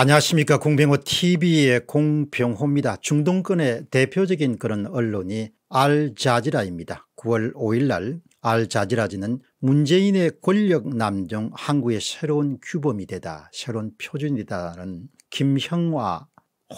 안녕하십니까. 공병호 TV의 공병호입니다. 중동권의 대표적인 그런 언론이 알자지라입니다. 9월 5일 날 알자지라지는 문재인의 권력 남용 항구의 새로운 규범이 되다, 새로운 표준이다라는 김형화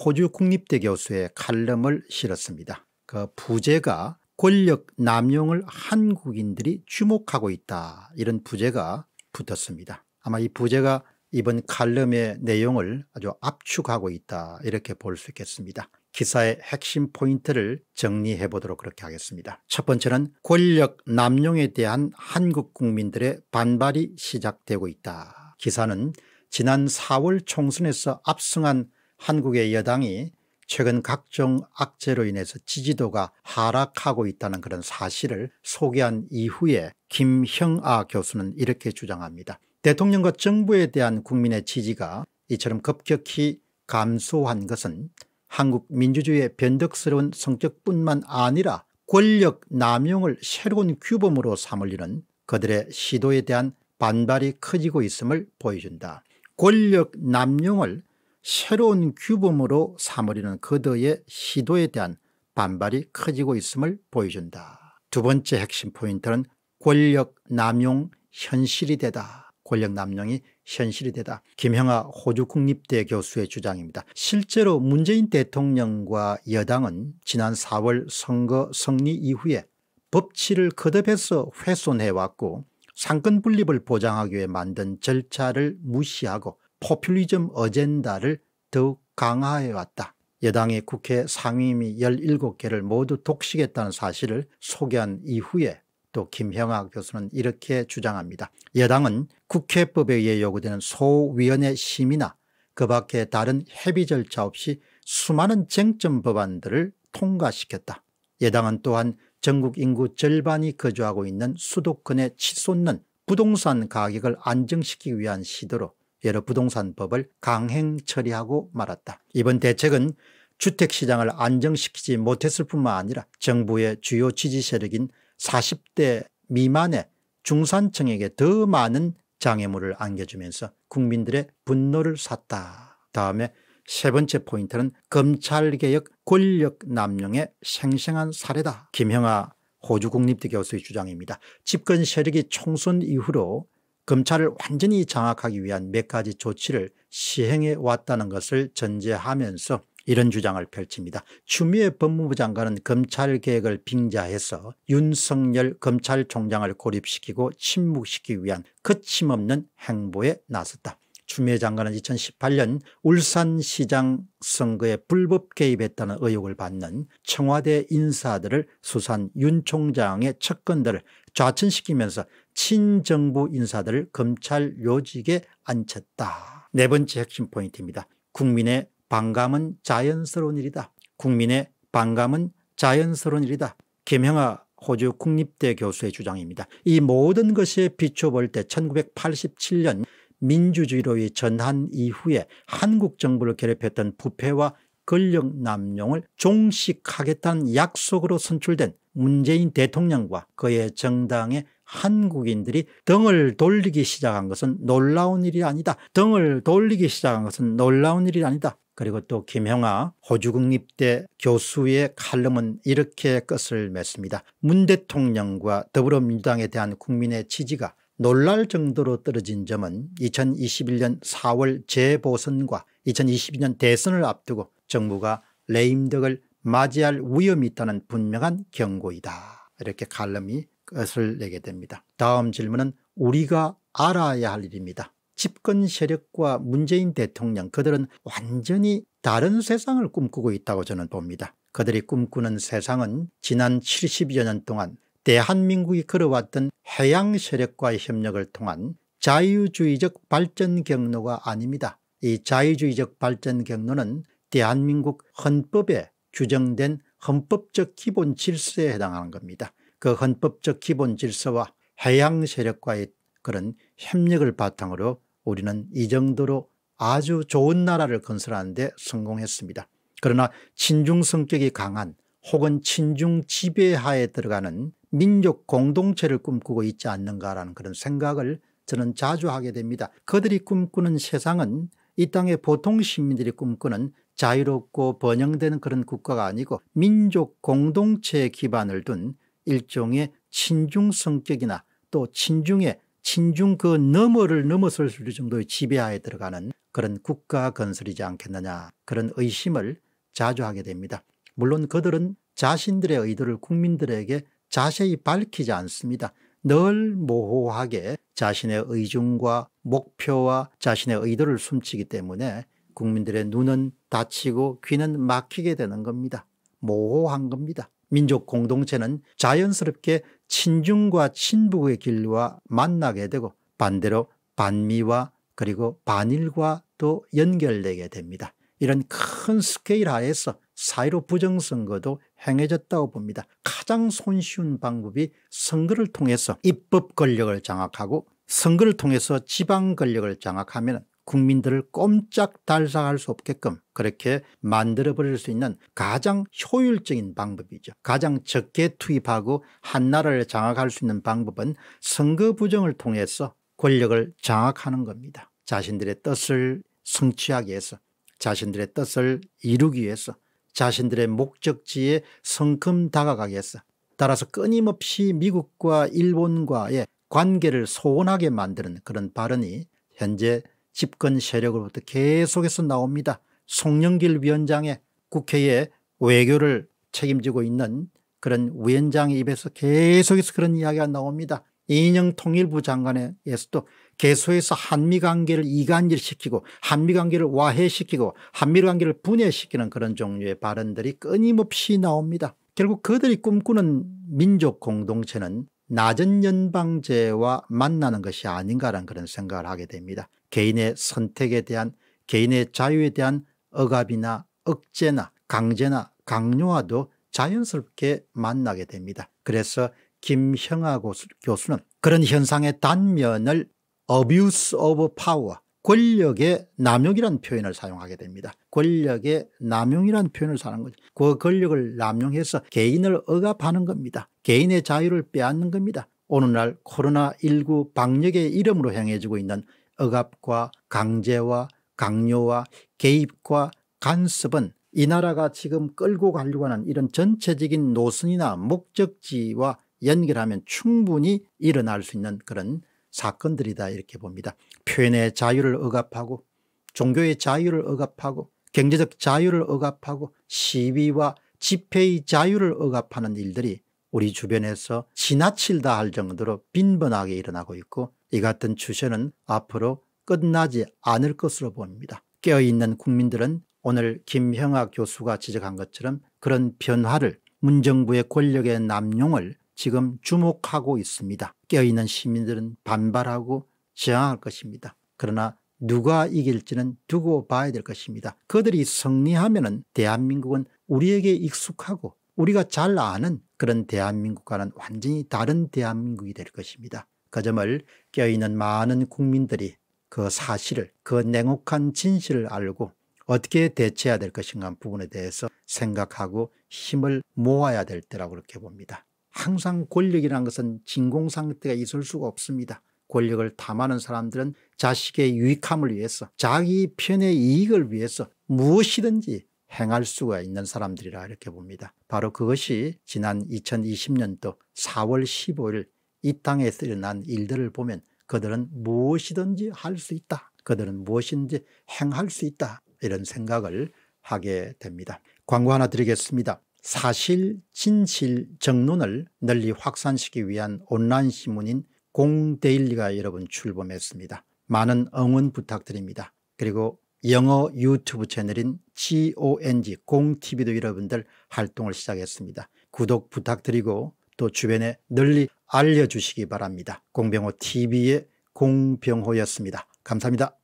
호주국립대 교수의 칼럼을 실었습니다. 그 부제가 권력 남용을 한국인들이 주목하고 있다, 이런 부제가 붙었습니다. 아마 이 부제가 이번 칼럼의 내용을 아주 압축하고 있다, 이렇게 볼 수 있겠습니다. 기사의 핵심 포인트를 정리해 보도록 그렇게 하겠습니다. 첫 번째는 권력 남용에 대한 한국 국민들의 반발이 시작되고 있다. 기사는 지난 4월 총선에서 압승한 한국의 여당이 최근 각종 악재로 인해서 지지도가 하락하고 있다는 그런 사실을 소개한 이후에 김형아 교수는 이렇게 주장합니다. 대통령과 정부에 대한 국민의 지지가 이처럼 급격히 감소한 것은 한국 민주주의의 변덕스러운 성격뿐만 아니라 권력 남용을 새로운 규범으로 삼으려는 그들의 시도에 대한 반발이 커지고 있음을 보여준다. 권력 남용을 새로운 규범으로 삼으려는 그들의 시도에 대한 반발이 커지고 있음을 보여준다. 두 번째 핵심 포인트는 권력 남용 현실이 되다. 권력 남용이 현실이 되다. 김형아 호주국립대 교수의 주장입니다. 실제로 문재인 대통령과 여당은 지난 4월 선거 승리 이후에 법치를 거듭해서 훼손해왔고 상권 분립을 보장하기 위해 만든 절차를 무시하고 포퓰리즘 어젠다를 더욱 강화해왔다. 여당이 국회 상임위 17개를 모두 독식했다는 사실을 소개한 이후에 또 김형아 교수는 이렇게 주장합니다. 여당은 국회법에 의해 요구되는 소위원회 심의나 그 밖에 다른 협의 절차 없이 수많은 쟁점 법안들을 통과시켰다. 여당은 또한 전국 인구 절반이 거주하고 있는 수도권에 치솟는 부동산 가격을 안정시키기 위한 시도로 여러 부동산법을 강행 처리하고 말았다. 이번 대책은 주택시장을 안정시키지 못했을 뿐만 아니라 정부의 주요 지지 세력인 40대 미만의 중산층에게 더 많은 장애물을 안겨주면서 국민들의 분노를 샀다. 다음에 세 번째 포인트는 검찰개혁 권력 남용의 생생한 사례다. 김형아 호주국립대 교수의 주장입니다. 집권 세력이 총선 이후로 검찰을 완전히 장악하기 위한 몇 가지 조치를 시행해 왔다는 것을 전제하면서 이런 주장을 펼칩니다. 추미애 법무부 장관은 검찰개혁을 빙자해서 윤석열 검찰총장을 고립시키고 침묵시키기 위한 거침없는 행보에 나섰다. 추미애 장관은 2018년 울산시장 선거에 불법 개입했다는 의혹을 받는 청와대 인사들을 수사한 윤 총장의 측근들을 좌천시키면서 친정부 인사들을 검찰 요직에 앉혔다. 네 번째 핵심 포인트입니다. 국민의 반감은 자연스러운 일이다. 국민의 반감은 자연스러운 일이다. 김형아 호주 국립대 교수의 주장입니다. 이 모든 것에 비춰볼 때 1987년 민주주의로의 전환 이후에 한국 정부를 결핍했던 부패와 권력 남용을 종식하겠다는 약속으로 선출된 문재인 대통령과 그의 정당의 한국인들이 등을 돌리기 시작한 것은 놀라운 일이 아니다. 등을 돌리기 시작한 것은 놀라운 일이 아니다. 그리고 또 김형아 호주국립대 교수의 칼럼은 이렇게 끝을 맺습니다. 문 대통령과 더불어민주당에 대한 국민의 지지가 놀랄 정도로 떨어진 점은 2021년 4월 재보선과 2022년 대선을 앞두고 정부가 레임덕을 맞이할 위험이 있다는 분명한 경고이다. 이렇게 칼럼이 끝을 내게 됩니다. 다음 질문은 우리가 알아야 할 일입니다. 집권 세력과 문재인 대통령, 그들은 완전히 다른 세상을 꿈꾸고 있다고 저는 봅니다. 그들이 꿈꾸는 세상은 지난 70여 년 동안 대한민국이 걸어왔던 해양 세력과의 협력을 통한 자유주의적 발전 경로가 아닙니다. 이 자유주의적 발전 경로는 대한민국 헌법에 규정된 헌법적 기본 질서에 해당하는 겁니다. 그 헌법적 기본 질서와 해양 세력과의 그런 협력을 바탕으로 우리는 이 정도로 아주 좋은 나라를 건설하는 데 성공했습니다. 그러나 친중 성격이 강한 혹은 친중 지배하에 들어가는 민족 공동체를 꿈꾸고 있지 않는가라는 그런 생각을 저는 자주 하게 됩니다. 그들이 꿈꾸는 세상은 이 땅의 보통 시민들이 꿈꾸는 자유롭고 번영되는 그런 국가가 아니고 민족 공동체에 기반을 둔 일종의 친중 성격이나 또 친중의 친중 그 너머를 넘어설 정도의 지배하에 들어가는 그런 국가 건설이지 않겠느냐, 그런 의심을 자주 하게 됩니다. 물론 그들은 자신들의 의도를 국민들에게 자세히 밝히지 않습니다. 늘 모호하게 자신의 의중과 목표와 자신의 의도를 숨기기 때문에 국민들의 눈은 다치고 귀는 막히게 되는 겁니다. 모호한 겁니다. 민족 공동체는 자연스럽게 친중과 친북의 길과 만나게 되고 반대로 반미와 그리고 반일과 또 연결되게 됩니다. 이런 큰 스케일 하에서 4.15 부정선거도 행해졌다고 봅니다. 가장 손쉬운 방법이 선거를 통해서 입법 권력을 장악하고 선거를 통해서 지방 권력을 장악하면 국민들을 꼼짝 달싹할 수 없게끔 그렇게 만들어버릴 수 있는 가장 효율적인 방법이죠. 가장 적게 투입하고 한 나라를 장악할 수 있는 방법은 선거 부정을 통해서 권력을 장악하는 겁니다. 자신들의 뜻을 성취하기 위해서, 자신들의 뜻을 이루기 위해서, 자신들의 목적지에 성큼 다가가기 위해서. 따라서 끊임없이 미국과 일본과의 관계를 소원하게 만드는 그런 발언이 현재 집권 세력으로부터 계속해서 나옵니다. 송영길 위원장의 국회에 외교를 책임지고 있는 그런 위원장의 입에서 계속해서 그런 이야기가 나옵니다. 이인영 통일부 장관에서도 계속해서 한미관계를 이간질시키고 한미관계를 와해시키고 한미관계를 분해시키는 그런 종류의 발언들이 끊임없이 나옵니다. 결국 그들이 꿈꾸는 민족 공동체는 낮은 연방제와 만나는 것이 아닌가라는 그런 생각을 하게 됩니다. 개인의 선택에 대한, 개인의 자유에 대한 억압이나 억제나 강제나 강요와도 자연스럽게 만나게 됩니다. 그래서 김형화 교수는 그런 현상의 단면을 abuse of power, 권력의 남용이라는 표현을 사용하게 됩니다. 권력의 남용이라는 표현을 사는 거죠. 그 권력을 남용해서 개인을 억압하는 겁니다. 개인의 자유를 빼앗는 겁니다. 오늘날 코로나19 방역의 이름으로 행해지고 있는 억압과 강제와 강요와 개입과 간섭은 이 나라가 지금 끌고 가려고 하는 이런 전체적인 노선이나 목적지와 연결하면 충분히 일어날 수 있는 그런 사건들이다, 이렇게 봅니다. 표현의 자유를 억압하고 종교의 자유를 억압하고 경제적 자유를 억압하고 시위와 집회의 자유를 억압하는 일들이 우리 주변에서 지나칠다 할 정도로 빈번하게 일어나고 있고, 이 같은 추세는 앞으로 끝나지 않을 것으로 보입니다. 깨어있는 국민들은 오늘 김형화 교수가 지적한 것처럼 그런 변화를, 문정부의 권력의 남용을 지금 주목하고 있습니다. 깨어있는 시민들은 반발하고 저항할 것입니다. 그러나 누가 이길지는 두고 봐야 될 것입니다. 그들이 승리하면은 대한민국은 우리에게 익숙하고 우리가 잘 아는 그런 대한민국과는 완전히 다른 대한민국이 될 것입니다. 그 점을 깨어있는 많은 국민들이 그 사실을, 그 냉혹한 진실을 알고 어떻게 대처해야 될 것인가 하는 부분에 대해서 생각하고 힘을 모아야 될 때라고 그렇게 봅니다. 항상 권력이라는 것은 진공상태가 있을 수가 없습니다. 권력을 탐하는 사람들은 자식의 유익함을 위해서, 자기 편의 이익을 위해서 무엇이든지 행할 수가 있는 사람들이라 이렇게 봅니다. 바로 그것이 지난 2020년도 4월 15일 이 땅에서 일어난 일들을 보면 그들은 무엇이든지 할 수 있다, 그들은 무엇인지 행할 수 있다, 이런 생각을 하게 됩니다. 광고 하나 드리겠습니다. 사실, 진실, 정론을 널리 확산시키기 위한 온라인 신문인 공데일리가 여러분 출범했습니다. 많은 응원 부탁드립니다. 그리고 영어 유튜브 채널인 GONG, 공TV도 여러분들 활동을 시작했습니다. 구독 부탁드리고 또 주변에 널리 알려주시기 바랍니다. 공병호 TV의 공병호였습니다. 감사합니다.